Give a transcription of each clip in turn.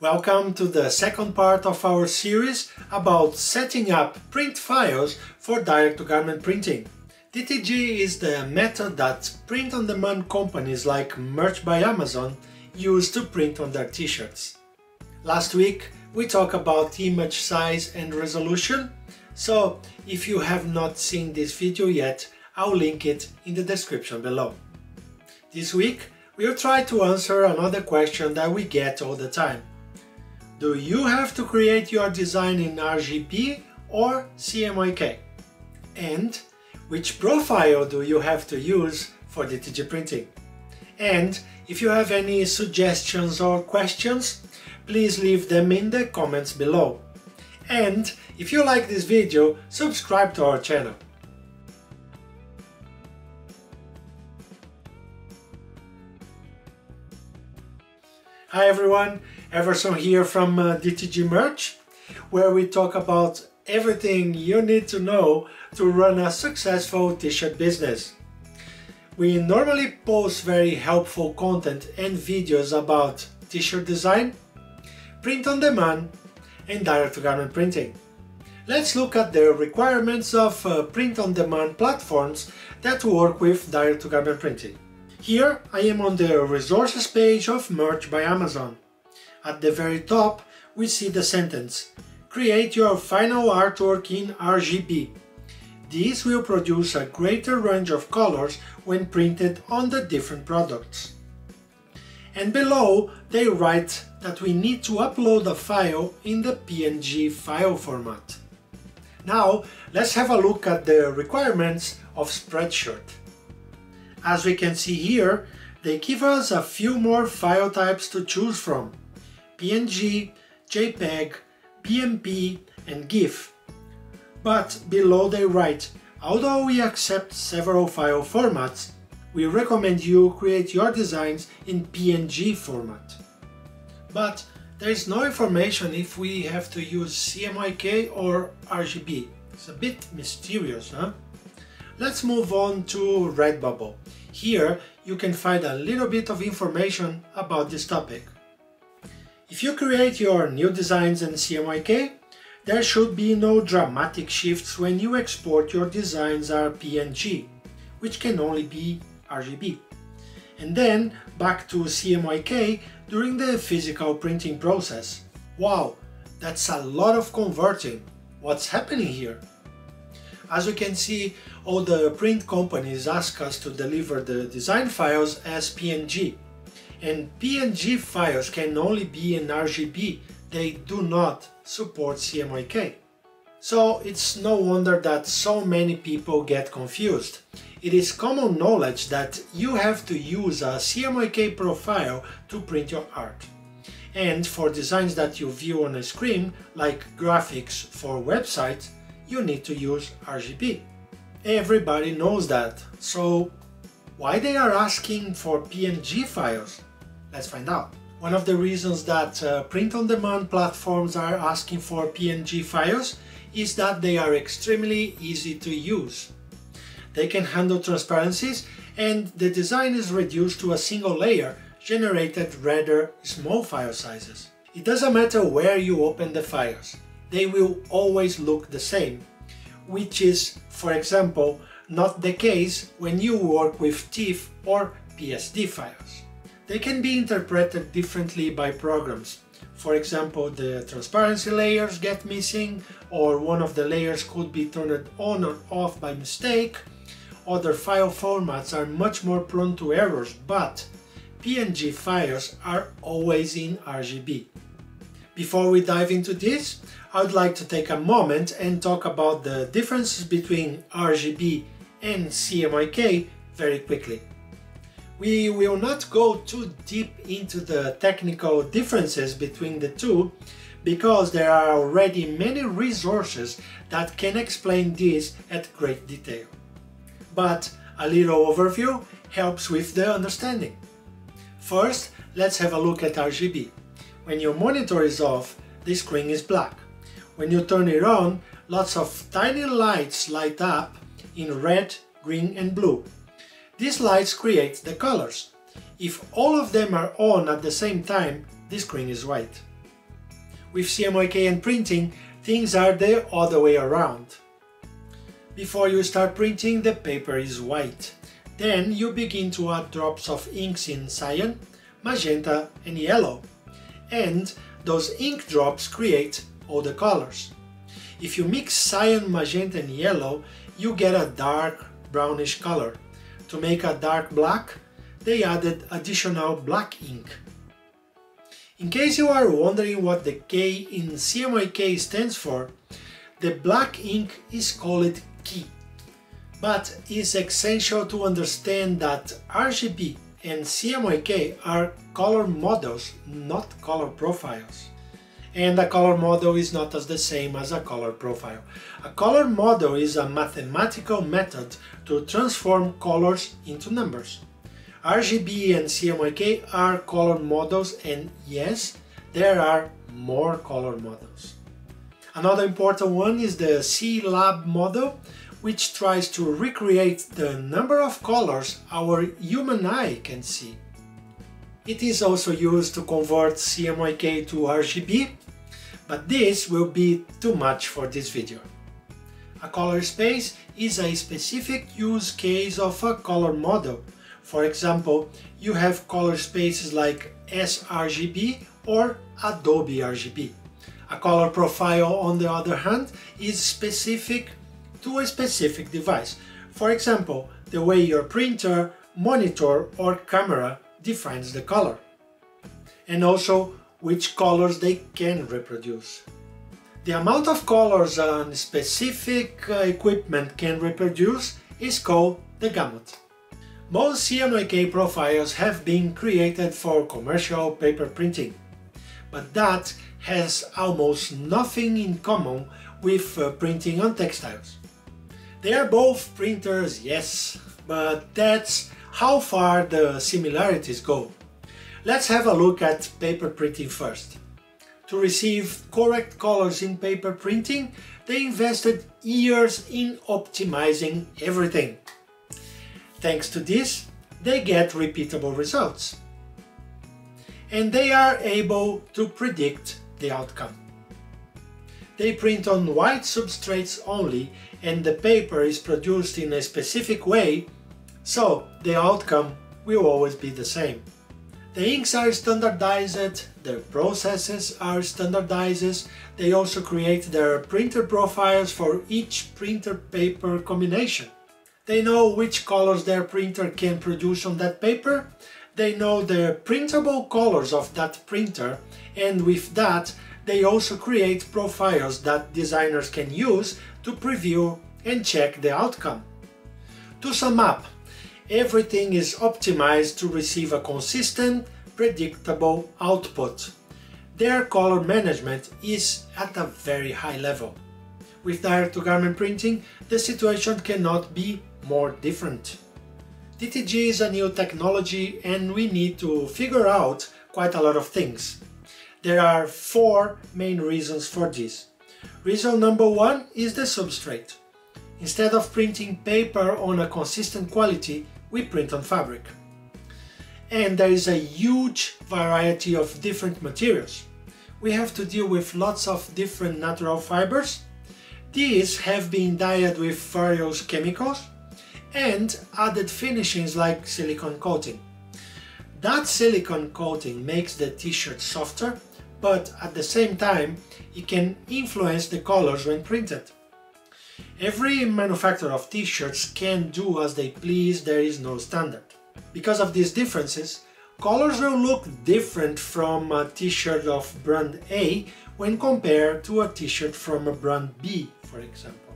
Welcome to the second part of our series about setting up print files for direct-to-garment printing. DTG is the method that print-on-demand companies like Merch by Amazon use to print on their t-shirts. Last week we talked about image size and resolution, so if you have not seen this video yet, I'll link it in the description below. This week we'll try to answer another question that we get all the time. Do you have to create your design in RGB or CMYK? And which profile do you have to use for DTG printing? And if you have any suggestions or questions, please leave them in the comments below. And if you like this video, subscribe to our channel. Hi everyone, Everson here from DTG Merch, where we talk about everything you need to know to run a successful t-shirt business. We normally post very helpful content and videos about t-shirt design, print on demand and direct-to-garment printing. Let's look at the requirements of print on demand platforms that work with direct-to-garment printing. Here I am on the resources page of Merch by Amazon. At the very top we see the sentence, create your final artwork in RGB. This will produce a greater range of colors when printed on the different products. And below they write that we need to upload a file in the PNG file format. Now let's have a look at the requirements of Spreadshirt. As we can see here, they give us a few more file types to choose from: PNG, JPEG, BMP and GIF. But below they write, although we accept several file formats, we recommend you create your designs in PNG format. But there is no information if we have to use CMYK or RGB. It's a bit mysterious, huh? Let's move on to Redbubble. Here you can find a little bit of information about this topic. If you create your new designs in CMYK, there should be no dramatic shifts when you export your designs as PNG, which can only be RGB, and then back to CMYK during the physical printing process. Wow, that's a lot of converting. What's happening here? As you can see, all the print companies ask us to deliver the design files as PNG. And PNG files can only be in RGB, they do not support CMYK. So it's no wonder that so many people get confused. It is common knowledge that you have to use a CMYK profile to print your art. And for designs that you view on a screen, like graphics for websites, you need to use RGB. Everybody knows that, so why they are asking for PNG files? Let's find out. One of the reasons that print-on-demand platforms are asking for PNG files is that they are extremely easy to use. They can handle transparencies and the design is reduced to a single layer, generated rather small file sizes. It doesn't matter where you open the files. They will always look the same, which is, for example, not the case when you work with TIFF or PSD files. They can be interpreted differently by programs. For example, the transparency layers get missing, or one of the layers could be turned on or off by mistake. Other file formats are much more prone to errors, but PNG files are always in RGB. Before we dive into this, I would like to take a moment and talk about the differences between RGB and CMYK very quickly. We will not go too deep into the technical differences between the two, because there are already many resources that can explain this at great detail. But a little overview helps with the understanding. First, let's have a look at RGB. When your monitor is off, the screen is black. When you turn it on, lots of tiny lights light up in red, green and blue. These lights create the colors. If all of them are on at the same time, the screen is white. With CMYK and printing, things are the other way around. Before you start printing, the paper is white. Then you begin to add drops of inks in cyan, magenta and yellow. And those ink drops create all the colors. If you mix cyan, magenta and yellow, you get a dark brownish color. To make a dark black, they added additional black ink. In case you are wondering what the K in CMYK stands for, the black ink is called Ki, but it's essential to understand that RGB and CMYK are color models, not color profiles. And a color model is not the same as a color profile. A color model is a mathematical method to transform colors into numbers. RGB and CMYK are color models, and yes, there are more color models. Another important one is the CIE Lab model, which tries to recreate the number of colors our human eye can see. It is also used to convert CMYK to RGB, but this will be too much for this video. A color space is a specific use case of a color model. For example, you have color spaces like sRGB or Adobe RGB. A color profile, on the other hand, is specific to a specific device. For example, the way your printer, monitor or camera defines the color, and also which colors they can reproduce. The amount of colors a specific equipment can reproduce is called the gamut. Most CMYK profiles have been created for commercial paper printing, but that has almost nothing in common with printing on textiles. They are both printers, yes, but that's how far the similarities go. Let's have a look at paper printing first. To receive correct colors in paper printing, they invested years in optimizing everything. Thanks to this, they get repeatable results, and they are able to predict the outcome. They print on white substrates only, and the paper is produced in a specific way, so the outcome will always be the same. The inks are standardized, their processes are standardized, they also create their printer profiles for each printer-paper combination. They know which colors their printer can produce on that paper, they know the printable colors of that printer, and with that they also create profiles that designers can use to preview and check the outcome. To sum up, everything is optimized to receive a consistent, predictable output. Their color management is at a very high level. With direct-to-garment printing, the situation cannot be more different. DTG is a new technology and we need to figure out quite a lot of things. There are four main reasons for this. Reason number one is the substrate. Instead of printing paper on a consistent quality, we print on fabric. And there is a huge variety of different materials. We have to deal with lots of different natural fibers. These have been dyed with various chemicals and added finishings like silicone coating. That silicone coating makes the t-shirt softer, but at the same time it can influence the colors when printed. Every manufacturer of t-shirts can do as they please, there is no standard. Because of these differences, colors will look different from a t-shirt of brand A when compared to a t-shirt from a brand B, for example.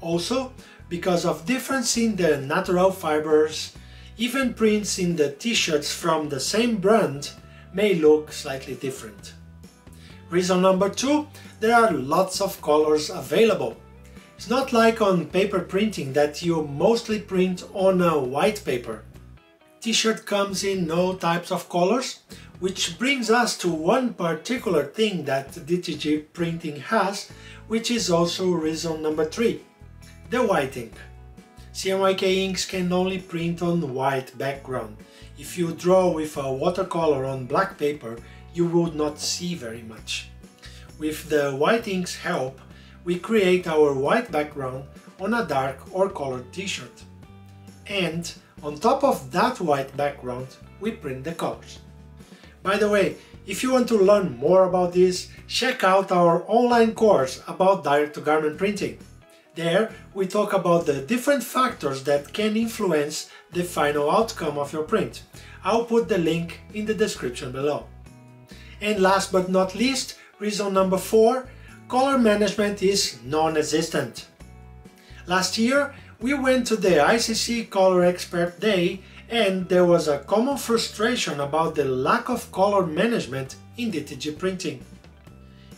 Also, because of difference in the natural fibers, even prints in the t-shirts from the same brand may look slightly different. Reason number two, there are lots of colors available. It's not like on paper printing that you mostly print on a white paper. T-shirt comes in all types of colors, which brings us to one particular thing that DTG printing has, which is also reason number three, the white ink. CMYK inks can only print on white background. If you draw with a watercolor on black paper, you would not see very much. With the whiting's help, we create our white background on a dark or colored t-shirt. And on top of that white background, we print the colors. By the way, if you want to learn more about this, check out our online course about direct-to-garment printing. There, we talk about the different factors that can influence the final outcome of your print. I'll put the link in the description below. And last but not least, reason number 4, color management is non-existent. Last year, we went to the ICC Color Expert Day and there was a common frustration about the lack of color management in DTG printing.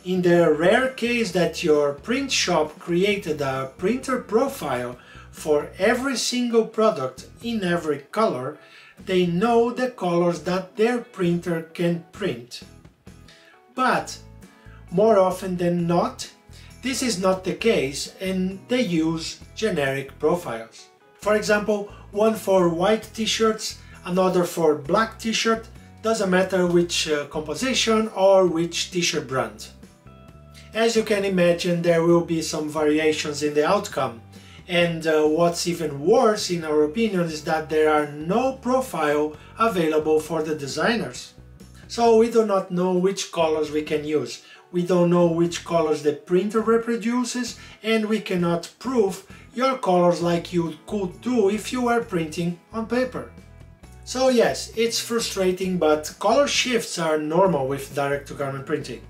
In the rare case that your print shop created a printer profile for every single product in every color, they know the colors that their printer can print. But more often than not, this is not the case and they use generic profiles. For example, one for white t-shirts, another for black t-shirt, doesn't matter which composition or which t-shirt brand. As you can imagine, there will be some variations in the outcome. And what's even worse, in our opinion, is that there are no profiles available for the designers. So we do not know which colors we can use. We don't know which colors the printer reproduces, and we cannot prove your colors like you could do if you were printing on paper. So yes, it's frustrating, but color shifts are normal with direct-to-garment printing.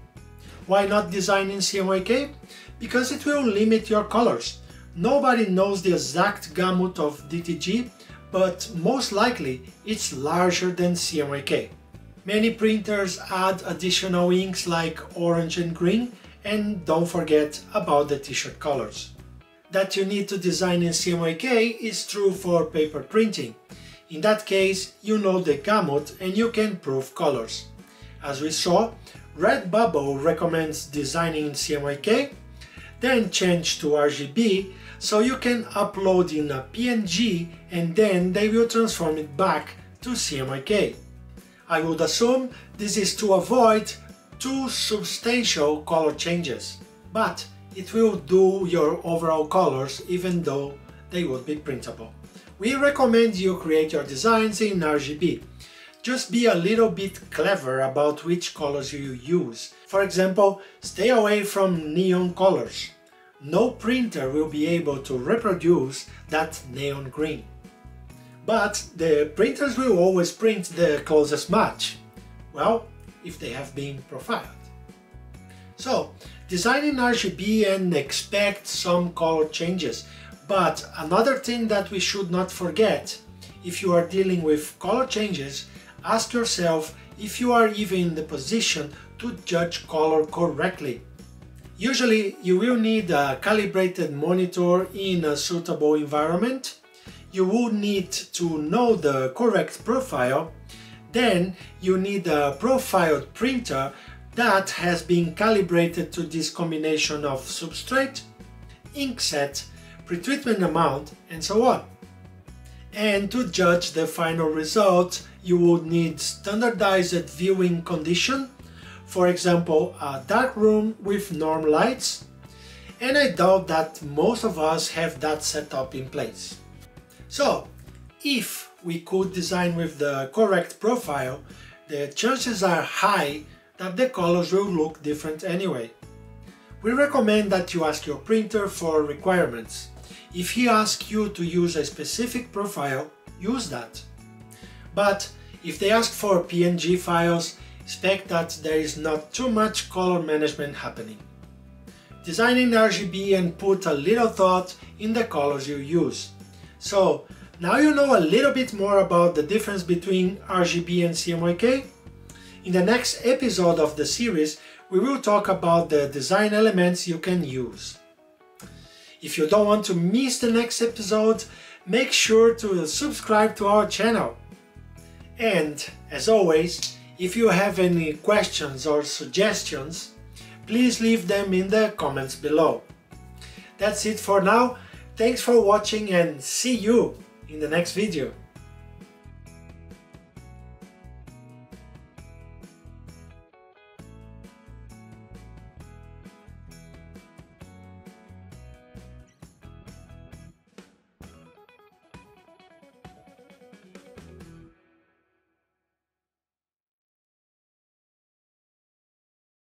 Why not design in CMYK? Because it will limit your colors. Nobody knows the exact gamut of DTG, but most likely it's larger than CMYK. Many printers add additional inks like orange and green, and don't forget about the t-shirt colors. That you need to design in CMYK is true for paper printing. In that case, you know the gamut and you can prove colors. As we saw, Redbubble recommends designing in CMYK, then change to RGB, so you can upload in a PNG and then they will transform it back to CMYK. I would assume this is to avoid too substantial color changes, but it will do your overall colors even though they would be printable. We recommend you create your designs in RGB. Just be a little bit clever about which colors you use. For example, stay away from neon colors. No printer will be able to reproduce that neon green. But the printers will always print the closest match, well, if they have been profiled. So, design in RGB and expect some color changes. But another thing that we should not forget, if you are dealing with color changes, ask yourself if you are even in the position to judge color correctly. Usually, you will need a calibrated monitor in a suitable environment. You will need to know the correct profile, then you need a profiled printer that has been calibrated to this combination of substrate, ink set, pretreatment amount, and so on. And to judge the final result, you would need standardized viewing condition, for example, a dark room with norm lights, and I doubt that most of us have that setup in place. So, if we could design with the correct profile, the chances are high that the colors will look different anyway. We recommend that you ask your printer for requirements. If he asks you to use a specific profile, use that. But if they ask for PNG files, expect that there is not too much color management happening. Design in RGB and put a little thought in the colors you use. So, now you know a little bit more about the difference between RGB and CMYK. In the next episode of the series, we will talk about the design elements you can use. If you don't want to miss the next episode, make sure to subscribe to our channel. And, as always, if you have any questions or suggestions, please leave them in the comments below. That's it for now. Thanks for watching and see you in the next video.